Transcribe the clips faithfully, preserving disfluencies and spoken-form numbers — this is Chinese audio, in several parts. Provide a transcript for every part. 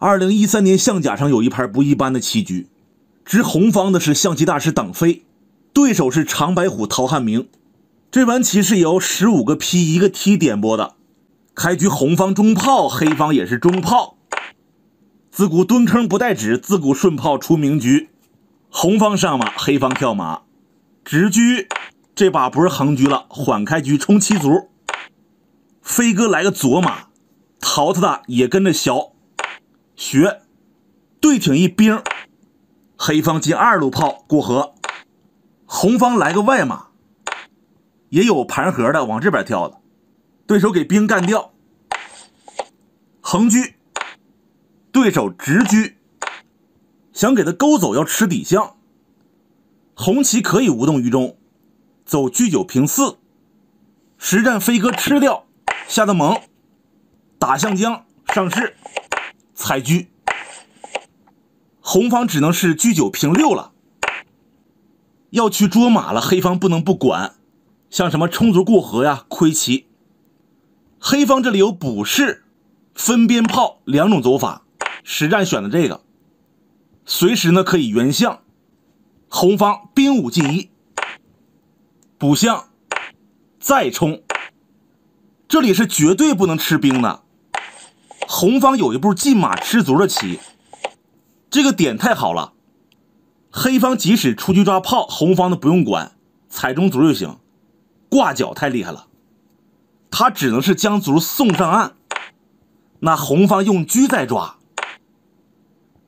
二零一三年象甲上有一盘不一般的棋局，执红方的是象棋大师党飞，对手是长白虎陶汉明。这盘棋是由十五个批一个踢点播的，开局红方中炮，黑方也是中炮。自古蹲坑不带纸，自古顺炮出名局。红方上马，黑方跳马，直车。这把不是横车了，缓开局冲七卒。飞哥来个左马，淘他的也跟着小学对挺一兵。黑方进二路炮过河，红方来个外马，也有盘河的往这边跳的，对手给兵干掉，横车。对手直车，想给他勾走要吃底象。红棋可以无动于衷，走车九平四，实战飞哥吃掉，下的猛，打象将上士，踩车。红方只能是车九平六了，要去捉马了，黑方不能不管，像什么冲卒过河呀、亏棋。黑方这里有补士、分边炮两种走法。实战选的这个，随时呢可以原象。红方兵五进一，补象，再冲。这里是绝对不能吃兵的。红方有一步进马吃卒的棋，这个点太好了。黑方即使出去抓炮，红方的不用管，踩中卒就行。挂角太厉害了，他只能是将卒送上岸。那红方用车再抓。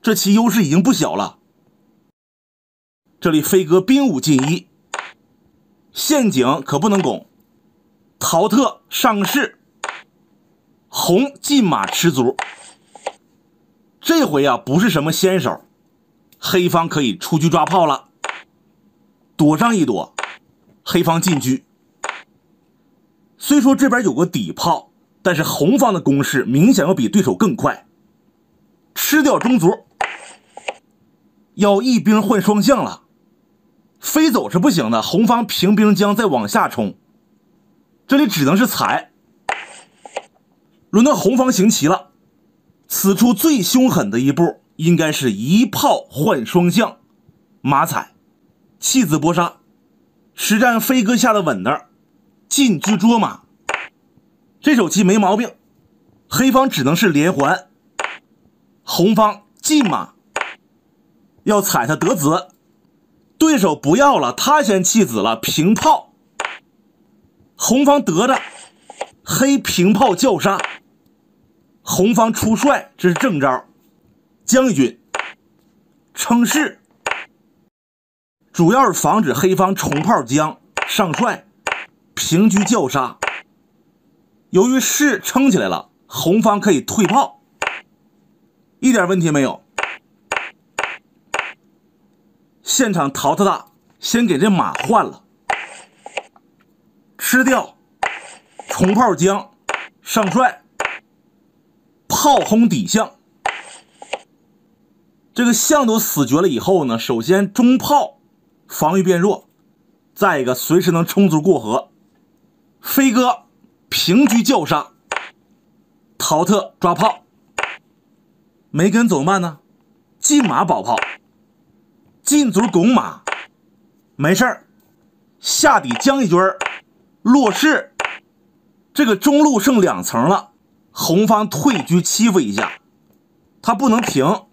这棋优势已经不小了。这里飞哥兵五进一，陷阱可不能拱。陶特上士，红进马吃卒。这回啊不是什么先手，黑方可以出车抓炮了，躲上一躲，黑方进车。虽说这边有个底炮，但是红方的攻势明显要比对手更快。吃掉中卒，要一兵换双象了，飞走是不行的。红方平兵将再往下冲，这里只能是踩。轮到红方行棋了，此处最凶狠的一步应该是一炮换双象，马踩，弃子搏杀。实战飞哥下的稳当，进车捉马，这手棋没毛病。黑方只能是连环。红方进马，要踩他得子，对手不要了，他先弃子了，平炮。红方得着，黑平炮叫杀，红方出帅，这是正招。将军称士，主要是防止黑方重炮将上帅，平车叫杀。由于士撑起来了，红方可以退炮。一点问题没有。现场淘汰大，先给这马换了，吃掉，重炮将上帅，炮轰底象。这个象都死绝了以后呢，首先中炮防御变弱，再一个随时能冲卒过河。飞哥平车叫杀，陶特抓炮。没跟怎么办呢？进马保炮，进卒拱马，没事儿。下底将一军儿，落士。这个中路剩两层了，红方退车欺负一下，他不能停，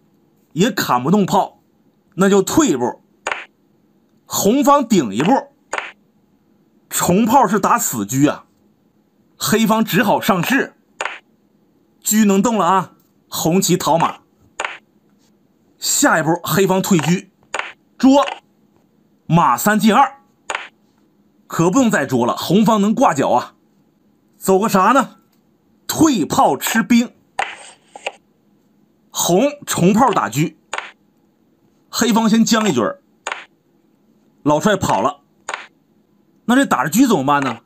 也砍不动炮，那就退一步。红方顶一步，重炮是打死车啊，黑方只好上士，车能动了啊。红旗讨马，下一步黑方退车，捉马三进二，可不用再捉了。红方能挂角啊，走个啥呢？退炮吃兵，红重炮打车，黑方先将一军儿，老帅跑了，那这打着车怎么办呢？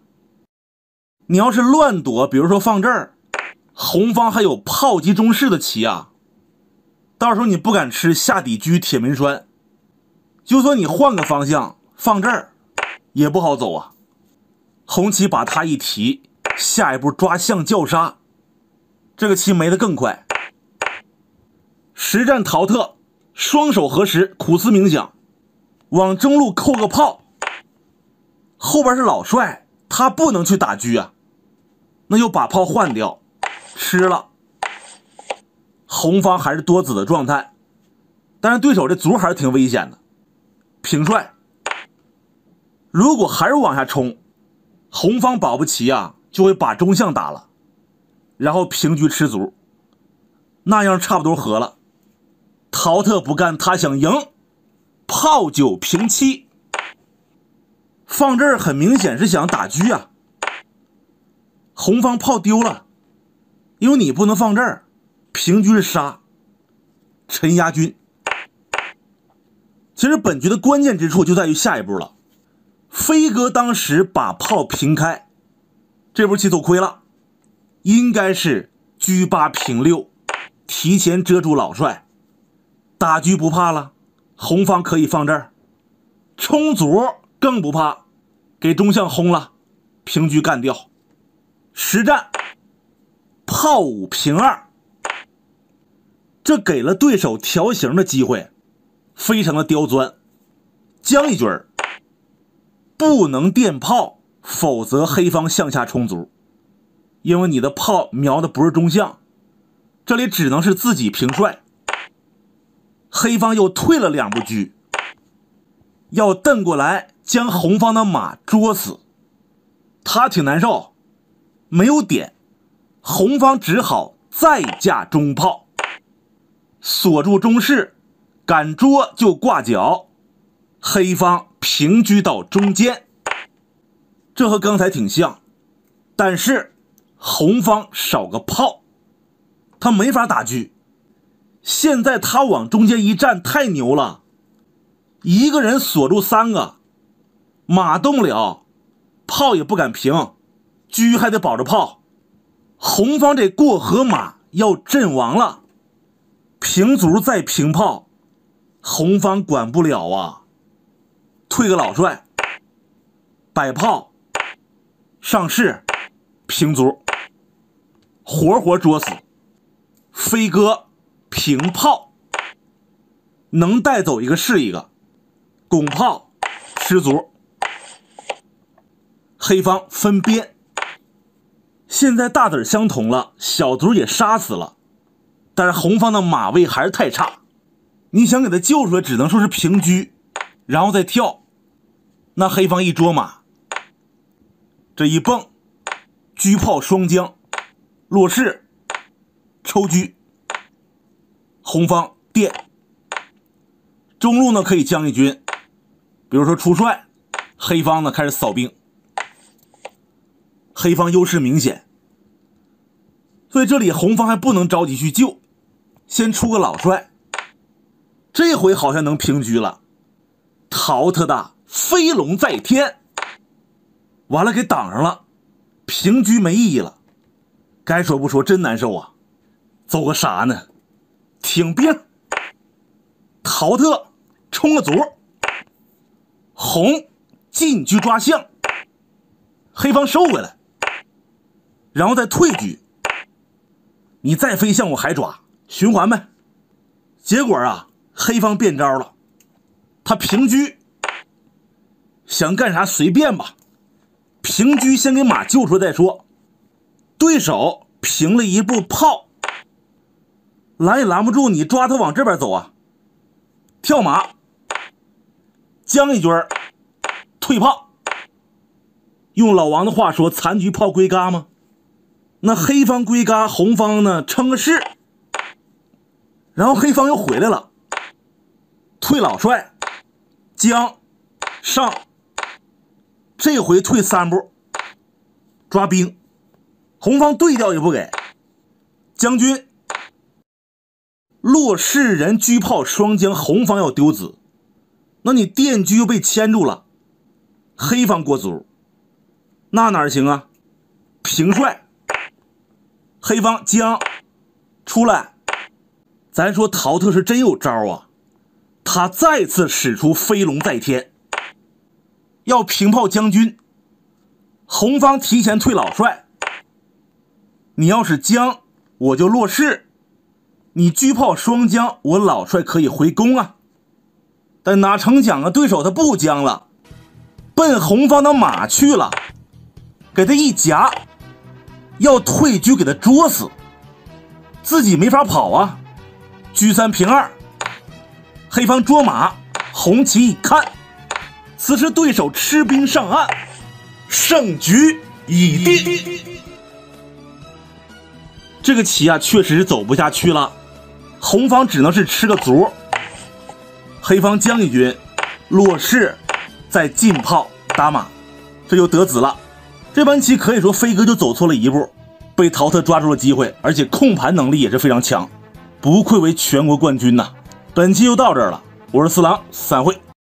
你要是乱躲，比如说放这儿。红方还有炮击中士的棋啊，到时候你不敢吃下底车铁门栓，就算你换个方向放这儿也不好走啊。红棋把他一提，下一步抓象叫杀，这个棋没得更快。实战淘特，双手合十，苦思冥想，往中路扣个炮。后边是老帅，他不能去打车啊，那就把炮换掉，吃了。红方还是多子的状态，但是对手这卒还是挺危险的。平帅，如果还是往下冲，红方保不齐啊就会把中象打了，然后平局吃卒。 那样差不多和了，淘特不干，他想赢，炮九平七，放这儿很明显是想打车啊。红方炮丢了，因为你不能放这儿，平车是杀，陈押军。其实本局的关键之处就在于下一步了，飞哥当时把炮平开，这步棋走亏了，应该是车八平六。 提前遮住老帅，打车不怕了，红方可以放这儿，冲卒更不怕，给中象轰了，平车干掉。实战炮五平二，这给了对手调形的机会，非常的刁钻。将一军儿，不能垫炮，否则黑方向下冲卒，因为你的炮瞄的不是中象。 这里只能是自己平帅，黑方又退了两步车，要蹬过来将红方的马捉死，他挺难受，没有点，红方只好再架中炮，锁住中士，敢捉就挂角，黑方平车到中间，这和刚才挺像，但是红方少个炮。 他没法打车，现在他往中间一站太牛了，一个人锁住三个，马动不了，炮也不敢平，车还得保着炮，红方这过河马要阵亡了，平卒再平炮，红方管不了啊，退个老帅，摆炮，上士，平卒，活活捉死。 飞哥平炮，能带走一个是一个，拱炮吃卒，黑方分边。现在大子相同了，小卒也杀死了，但是红方的马位还是太差，你想给他救出来，只能说是平车，然后再跳。那黑方一捉马，这一蹦，车炮双将，落士。 抽车，红方垫中路呢可以将一军，比如说出帅，黑方呢开始扫兵，黑方优势明显，所以这里红方还不能着急去救，先出个老帅，这回好像能平车了，淘特的飞龙在天，完了给挡上了，平车没意义了，该说不说真难受啊。 走个啥呢？挺兵，淘特冲个卒，红进车抓象，黑方收回来，然后再退车，你再飞象我还抓，循环呗。结果啊，黑方变招了，他平车，想干啥随便吧，平车先给马救出来再说。对手平了一步炮。 拦也拦不住，你抓他往这边走啊！跳马，将一军儿，退炮。用老王的话说，残局炮归嘎吗？那黑方归嘎，红方呢撑个士，然后黑方又回来了，退老帅，将上，这回退三步，抓兵，红方对调也不给，将军。 落士人车炮双将，红方要丢子，那你垫车又被牵住了，黑方过卒，那哪行啊？平帅，黑方将出来，咱说淘特是真有招啊，他再次使出飞龙在天，要平炮将军，红方提前退老帅，你要是将，我就落士。你狙炮双将，我老帅可以回攻啊。但哪成想啊，对手他不将了，奔红方的马去了，给他一夹，要退车给他捉死，自己没法跑啊。车三平二，黑方捉马，红旗一看，此时对手吃兵上岸，胜局已定。 这个棋啊，确实是走不下去了，红方只能是吃个卒，黑方将一军，落士，再进炮打马，这就得子了。这盘棋可以说飞哥就走错了一步，被陶特抓住了机会，而且控盘能力也是非常强，不愧为全国冠军呐、啊！本期就到这儿了，我是四郎，散会。